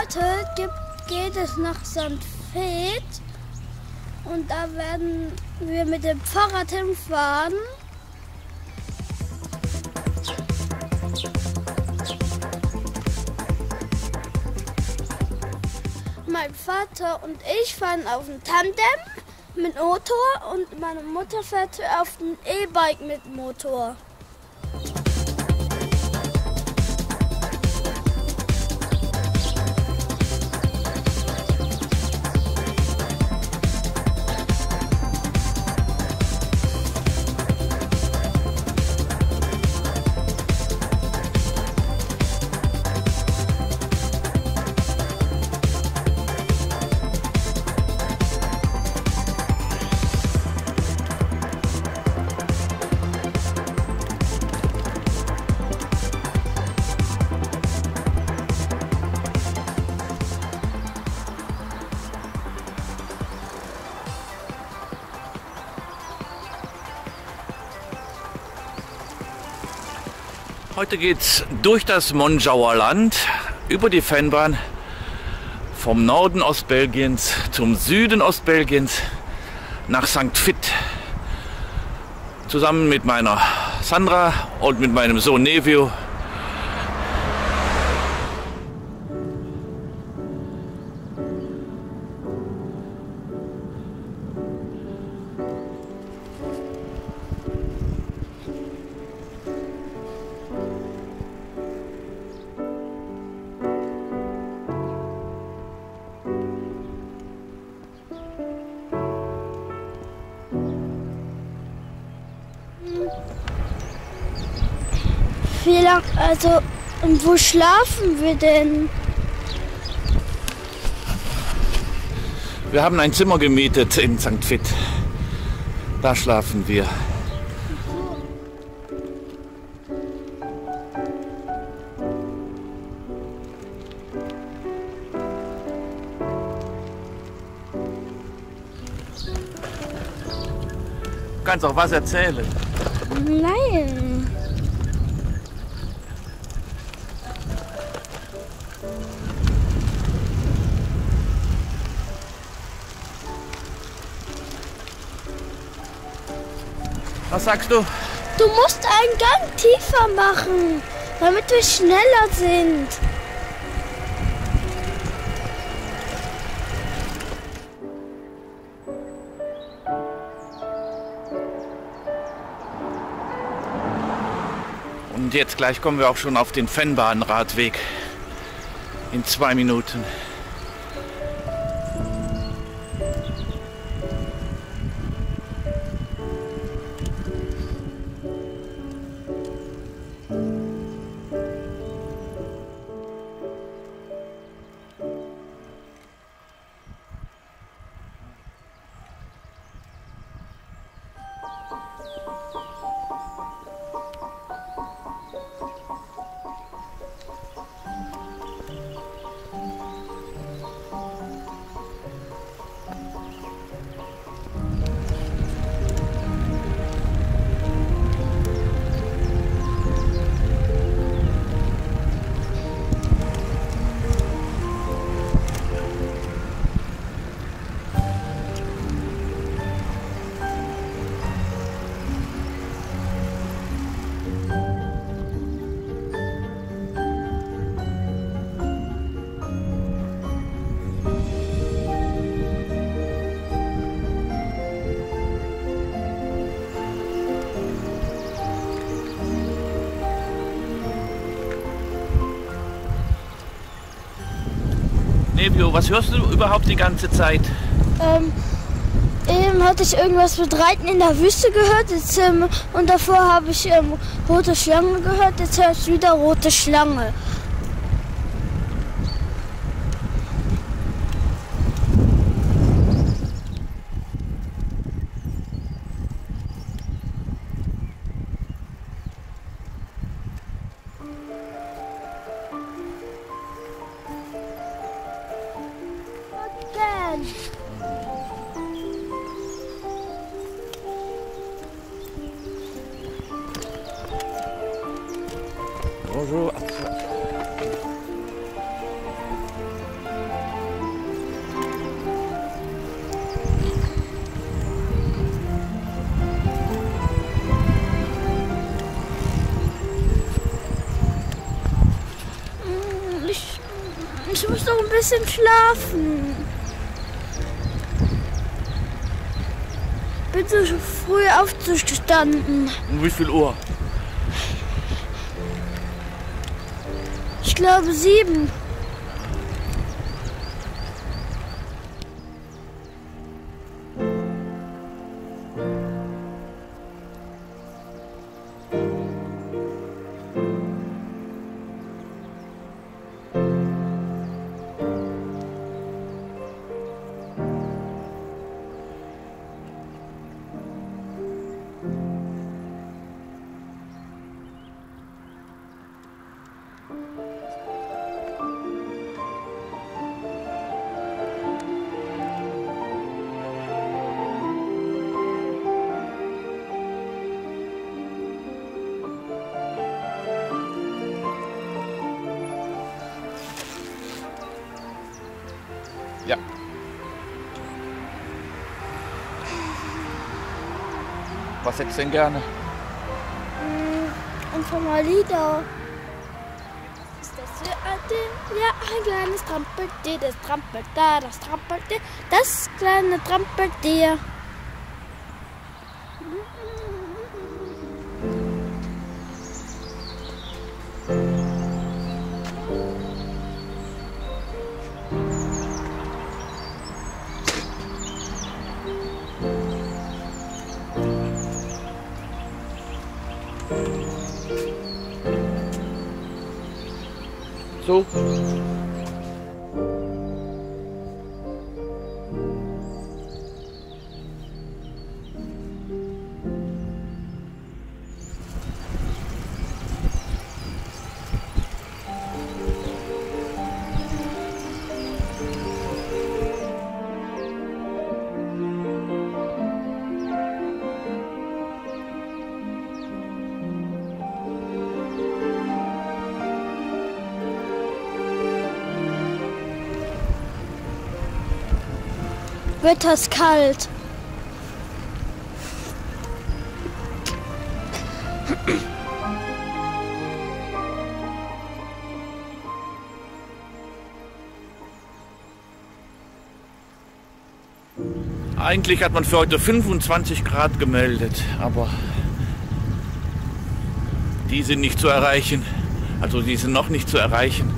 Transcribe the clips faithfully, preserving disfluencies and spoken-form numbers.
Orte gibt, geht es nach Sankt Vith und da werden wir mit dem Fahrrad hinfahren. Mein Vater und ich fahren auf dem Tandem mit Motor und meine Mutter fährt auf dem E-Bike mit Motor. Heute geht's durch das Monschauer Land, über die Vennbahn, vom Norden Ostbelgiens zum Süden Ostbelgiens nach Sankt Vith. Zusammen mit meiner Sandra und mit meinem Sohn Nevio. Wie lang, also, und wo schlafen wir denn? Wir haben ein Zimmer gemietet in Sankt Vith. Da schlafen wir. Du kannst auch was erzählen. Nein. Was sagst du? Du musst einen Gang tiefer machen, damit wir schneller sind. Und jetzt gleich kommen wir auch schon auf den Vennbahnradweg in zwei Minuten. Was hörst du überhaupt die ganze Zeit? Ähm, eben hatte ich irgendwas mit Reiten in der Wüste gehört jetzt, ähm, und davor habe ich ähm, rote Schlange gehört, jetzt höre ich wieder rote Schlange. Bonjour. muss noch ein bisschen schlafen. Bin so früh aufgestanden. Um wie viel Uhr? Ich glaube sieben. Was hättest du denn gerne? Mm, ein Formalida. Ist das hier ein Ding? Ja, ein kleines Trampeltier, das trampelt da, das trampelt da, das kleine Trampeltier. So. Wetter ist kalt. Eigentlich hat man für heute fünfundzwanzig Grad gemeldet, aber die sind nicht zu erreichen. Also die sind noch nicht zu erreichen.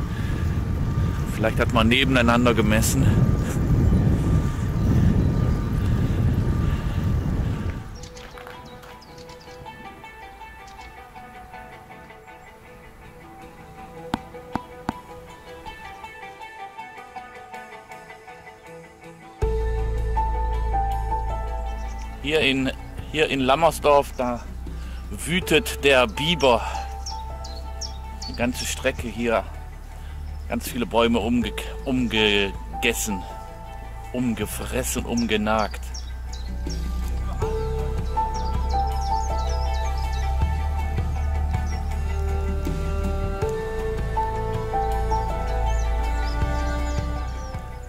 Vielleicht hat man nebeneinander gemessen. Hier in, hier in Lammersdorf, da wütet der Biber. Die ganze Strecke hier, ganz viele Bäume umge, umgegessen, umgefressen, umgenagt.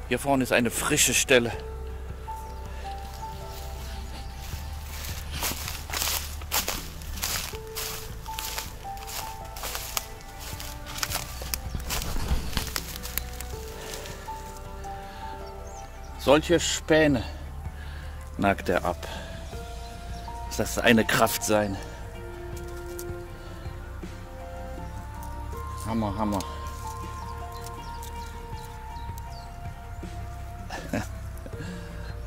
Hier vorne ist eine frische Stelle. Solche Späne nagt er ab. Muss das eine Kraft sein. Hammer, Hammer.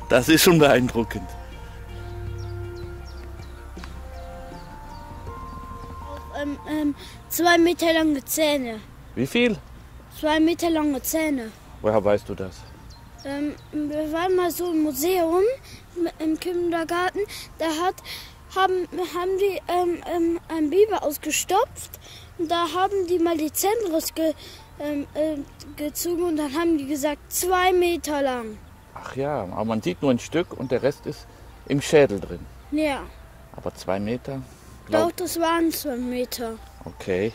Das ist schon beeindruckend. Auch, ähm, ähm, zwei Meter lange Zähne. Wie viel? Zwei Meter lange Zähne. Woher weißt du das? Ähm, wir waren mal so im Museum, im Kindergarten, da hat, haben, haben die ähm, ähm, einen Biber ausgestopft und da haben die mal die Zähne rausge, ähm, äh, gezogen und dann haben die gesagt, zwei Meter lang. Ach ja, aber man sieht nur ein Stück und der Rest ist im Schädel drin. Ja. Aber zwei Meter? Glaub... Doch, das waren zwei Meter. Okay.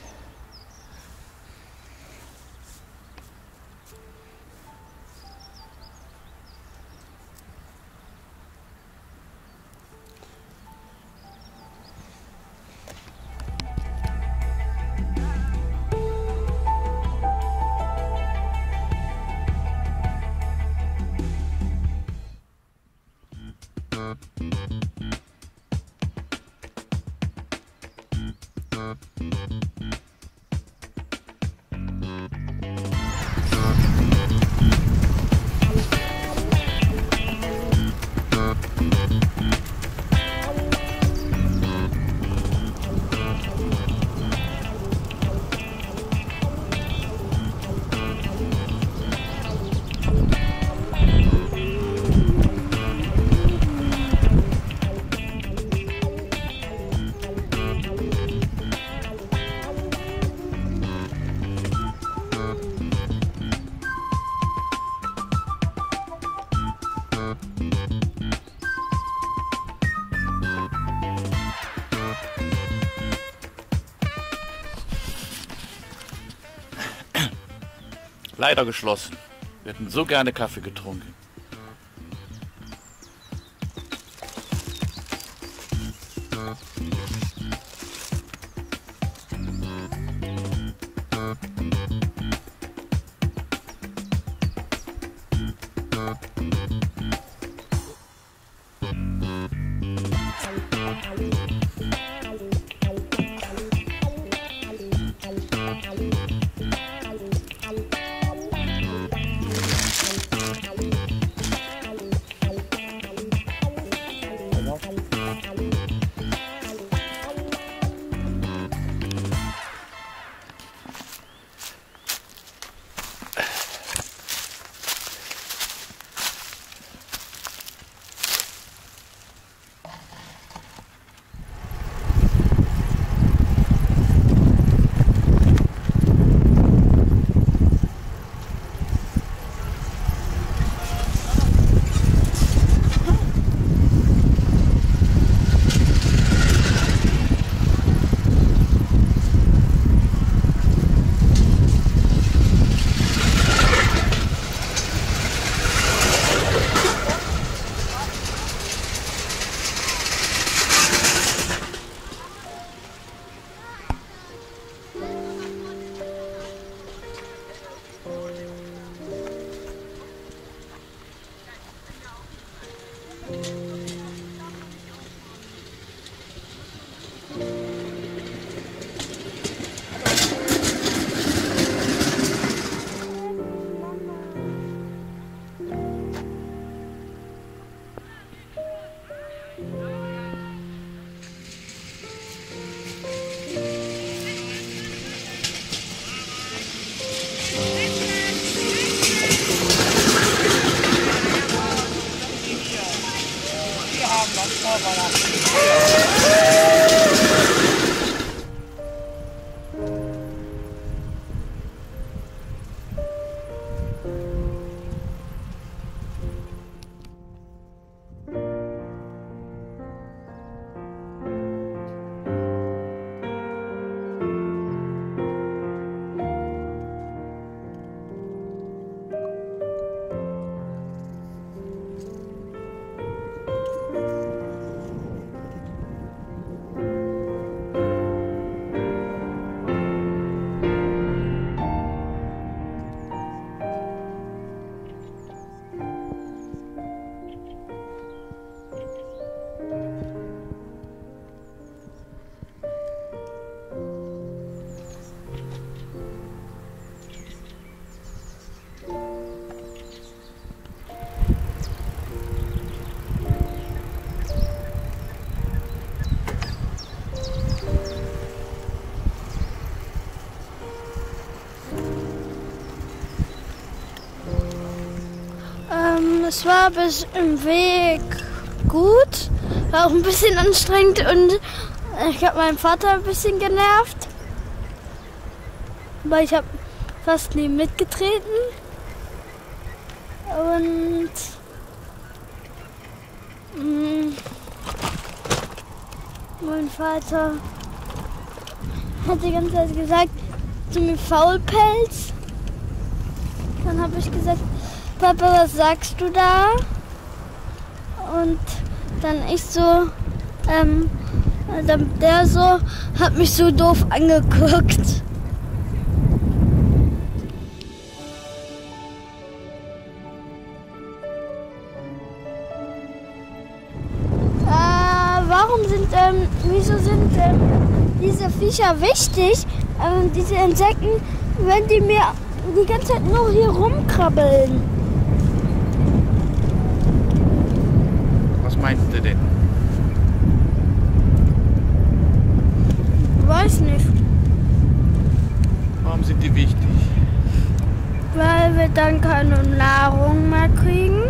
Leider geschlossen. Wir hätten so gerne Kaffee getrunken. Es war bis im Weg gut, war auch ein bisschen anstrengend und ich habe meinen Vater ein bisschen genervt, weil ich habe fast nie mitgetreten und mh, mein Vater hat die ganze Zeit gesagt zu mir Faulpelz, dann habe ich gesagt, Papa, was sagst du da? Und dann ich so, ähm, dann der so, hat mich so doof angeguckt. Äh, warum sind, ähm, wieso sind, ähm, diese Viecher wichtig? Ähm, diese Insekten, wenn die mir die ganze Zeit nur hier rumkrabbeln. Was meinst du denn? Weiß nicht. Warum sind die wichtig? Weil wir dann keine Nahrung mehr kriegen.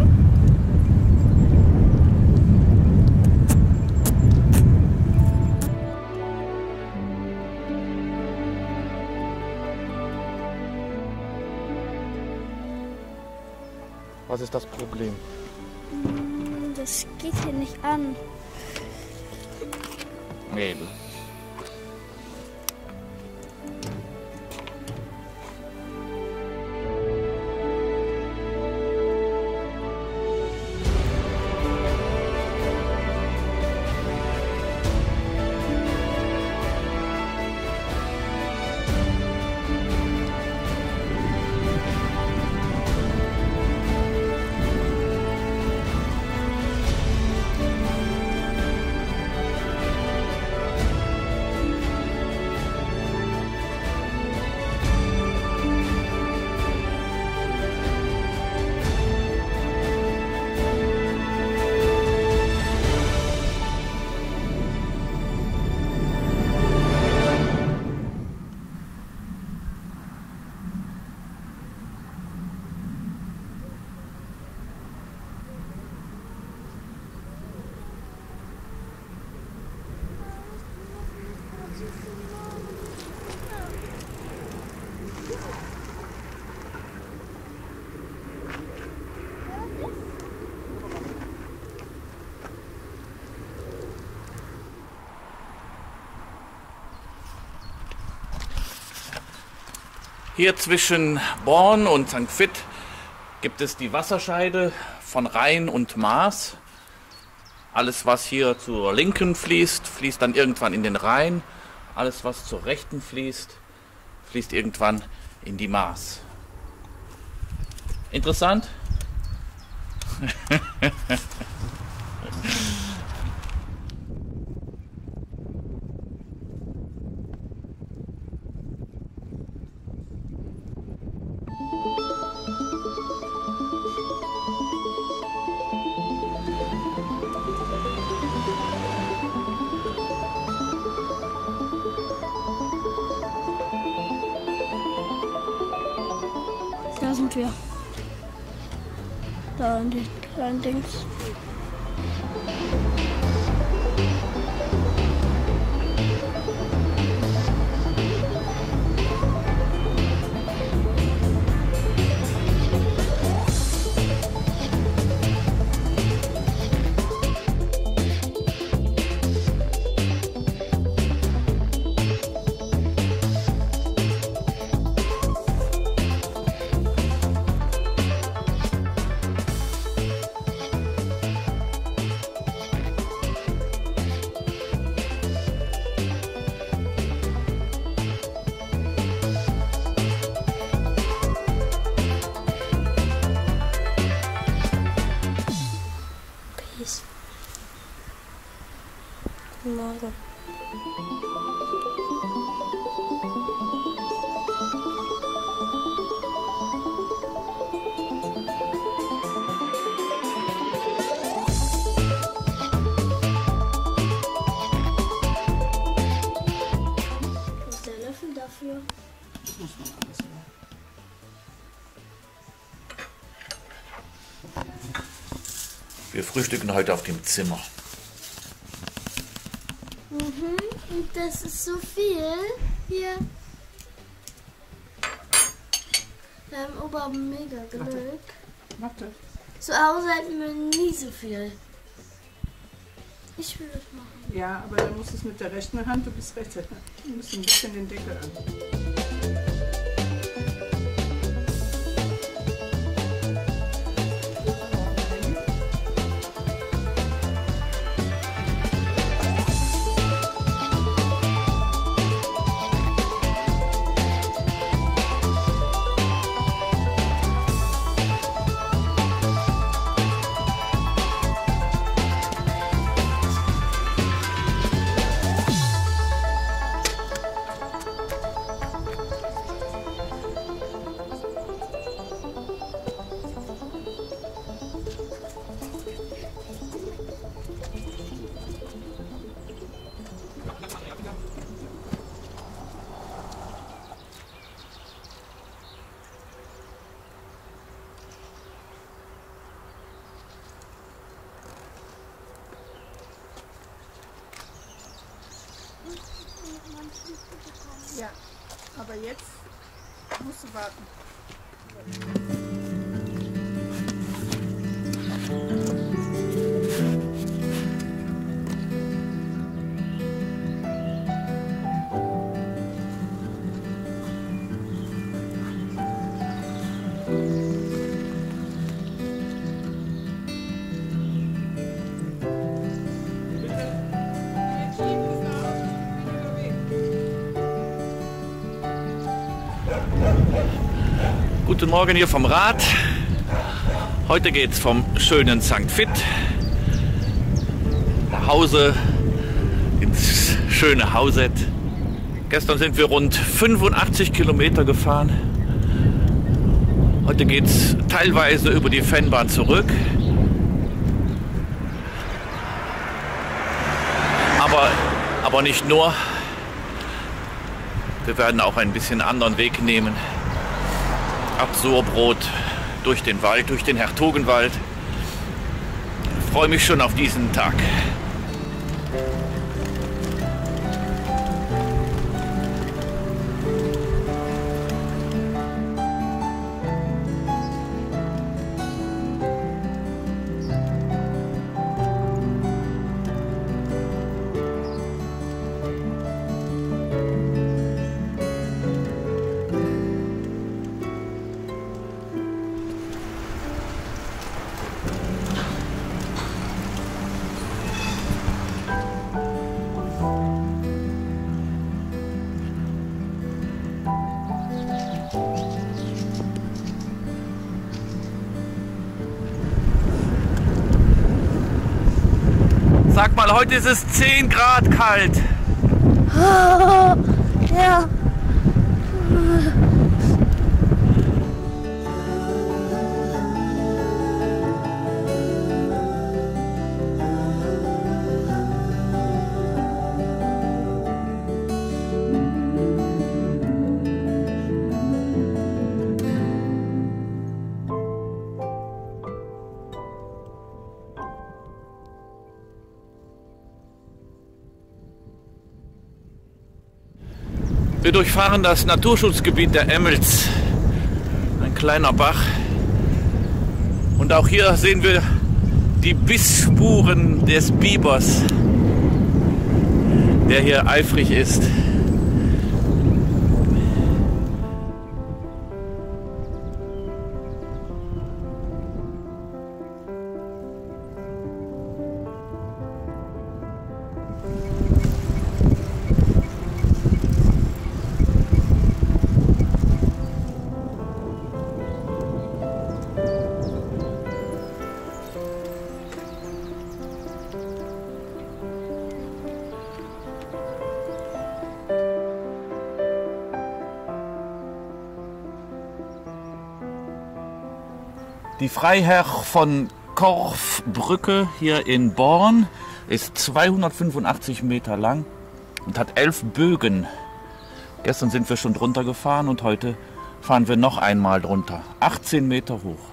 Was ist das Problem? Das geht hier nicht an. Nebel. Hier zwischen Born und Sankt Vith gibt es die Wasserscheide von Rhein und Maas. Alles, was hier zur Linken fließt, fließt dann irgendwann in den Rhein. Alles, was zur Rechten fließt, fließt irgendwann in die Maas. Interessant? Da sind wir. Da in den kleinen Dings. Wir frühstücken heute auf dem Zimmer. Mhm, und das ist so viel hier. Wir haben Ober mega Glück. Warte. Zu Hause hatten wir nie so viel. Ich will das machen. Ja, aber dann musst du es mit der rechten Hand, du bist Rechtshänder. Du musst ein bisschen den Deckel an. Ja, aber jetzt musst du warten. Guten Morgen hier vom Rad. Heute geht's vom schönen Sankt Vith nach Hause, ins schöne Hauset. Gestern sind wir rund fünfundachtzig Kilometer gefahren. Heute geht's teilweise über die Vennbahn zurück. Aber, aber nicht nur. Wir werden auch ein bisschen anderen Weg nehmen. Ab Sourbrodt, durch den Wald, durch den Hertogenwald. Ich freue mich schon auf diesen Tag. mal, heute ist es zehn Grad kalt. Oh, ja. Wir durchfahren das Naturschutzgebiet der Emmels, ein kleiner Bach. Und auch hier sehen wir die Bissspuren des Bibers, der hier eifrig ist. Die Freiherr von Korfbrücke hier in Born ist zweihundertfünfundachtzig Meter lang und hat elf Bögen. Gestern sind wir schon drunter gefahren und heute fahren wir noch einmal drunter. achtzehn Meter hoch.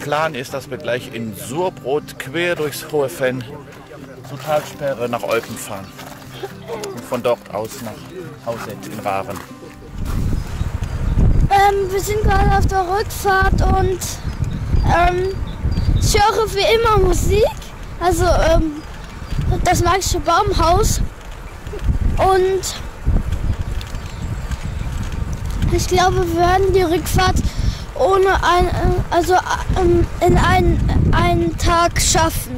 Plan ist, dass wir gleich in Sourbrodt quer durchs Hohe Fenn zur Talsperre nach Olpen fahren und von dort aus nach Hauset in Waren. Ähm, wir sind gerade auf der Rückfahrt und ähm, ich höre wie immer Musik, also ähm, das magische Baumhaus, und ich glaube, wir hören die Rückfahrt ohne ein, also in einen, einen Tag schaffen.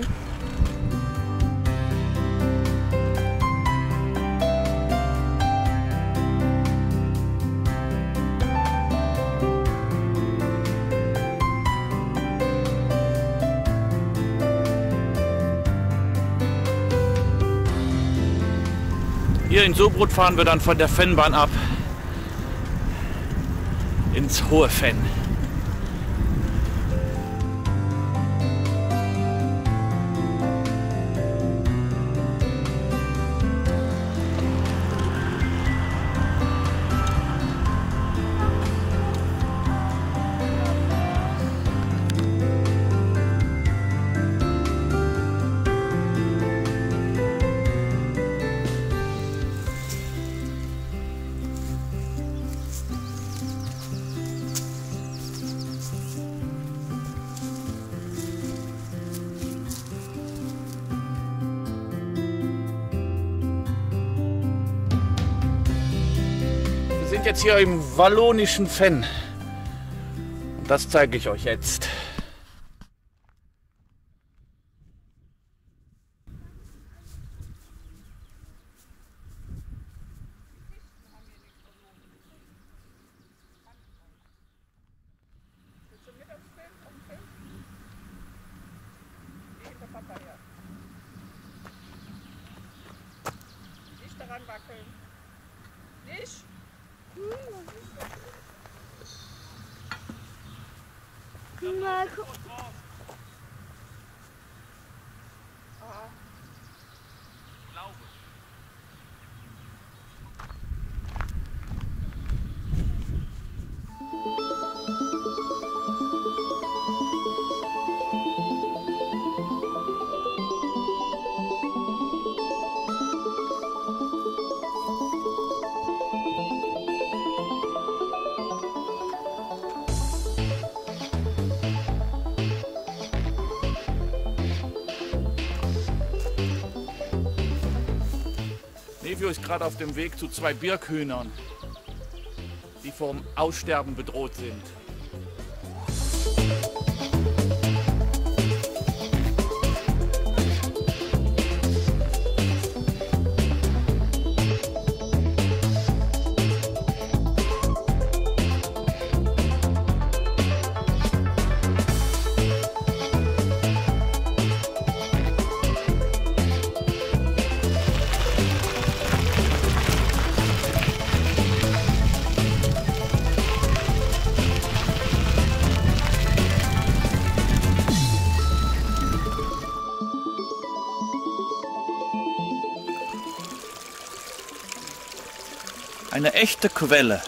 Hier in Sourbrodt fahren wir dann von der Vennbahn ab ins Hohe Venn. sind jetzt hier im wallonischen Venn. Und das zeige ich euch jetzt. Nevio ist gerade auf dem Weg zu zwei Birkhühnern, die vom Aussterben bedroht sind. Eine echte Quelle.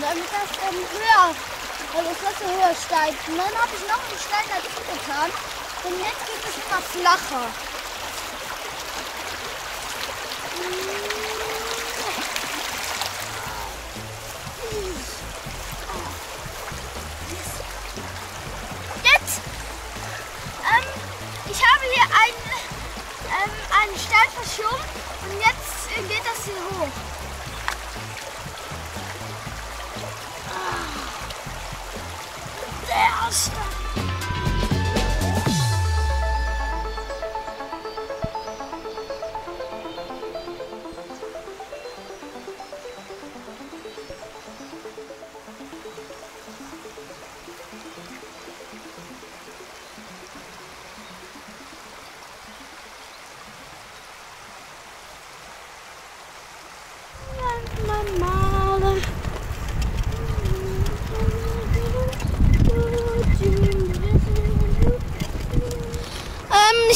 Damit das ähm, höher, also das Wasser höher steigt. Und dann habe ich noch einen Stein dazu getan und jetzt geht es immer flacher. Jetzt, ähm, ich habe hier einen, ähm, einen Stein verschoben und jetzt geht das hier hoch.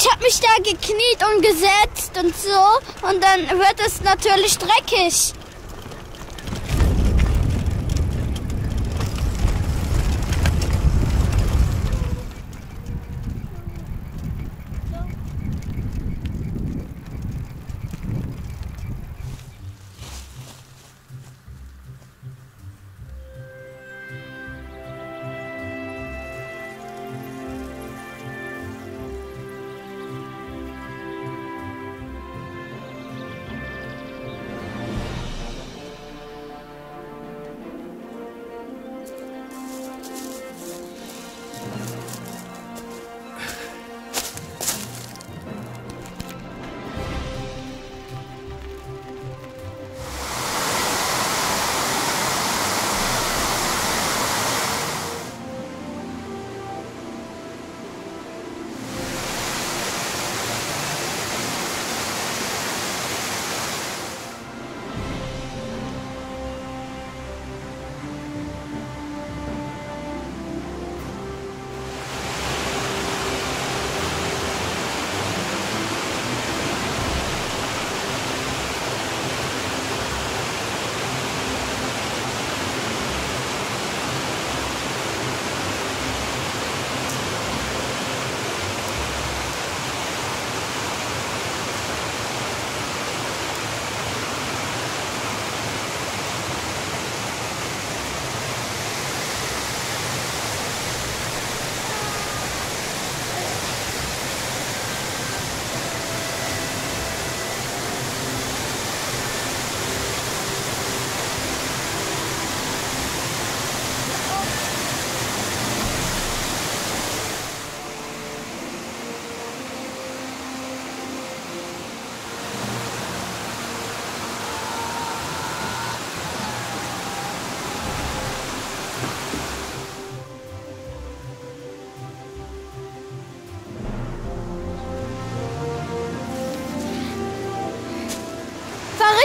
Ich habe mich da gekniet und gesetzt und so und dann wird es natürlich dreckig.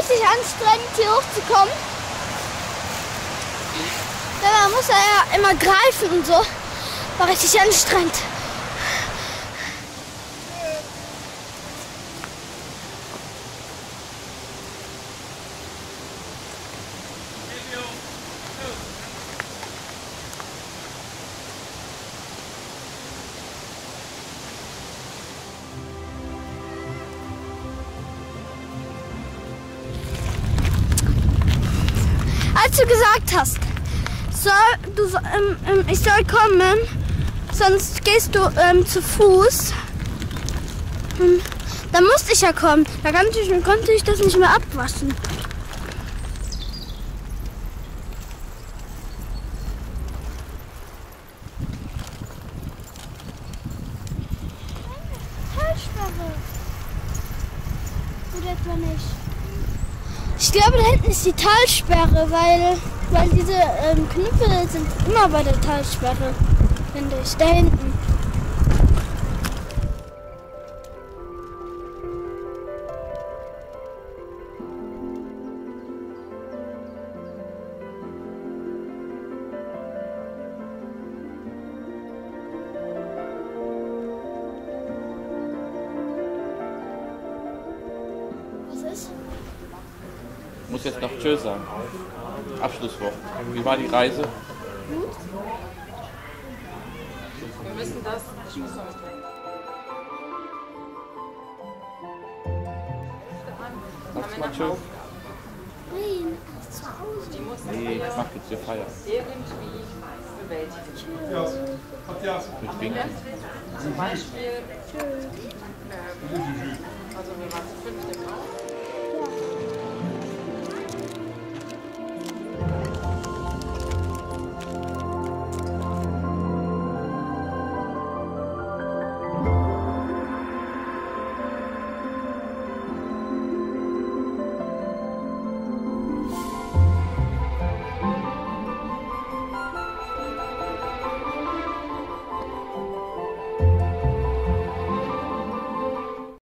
richtig anstrengend, hier hochzukommen. Denn man muss ja immer greifen und so. War richtig anstrengend. Als du gesagt hast, soll, du, ähm, ähm, ich soll kommen, sonst gehst du ähm, zu Fuß, ähm, dann musste ich ja kommen, da konnte ich, konnte ich das nicht mehr abwaschen. Talsperre. Oder etwa nicht? Ich glaube, da hinten ist die Talsperre, weil, weil diese ähm, Knüppel sind immer bei der Talsperre, finde ich, da hinten. Muss jetzt noch tschö sagen. Abschlusswort. Wie war die Reise? Gut. Wir wissen das. Ich muss noch was trinken. Sagst mal tschö? Nein, zu Hause. Nee, mach jetzt hier Feier. Irgendwie bewältigen. Ja. Mit Winken. Zum Beispiel. Tschö.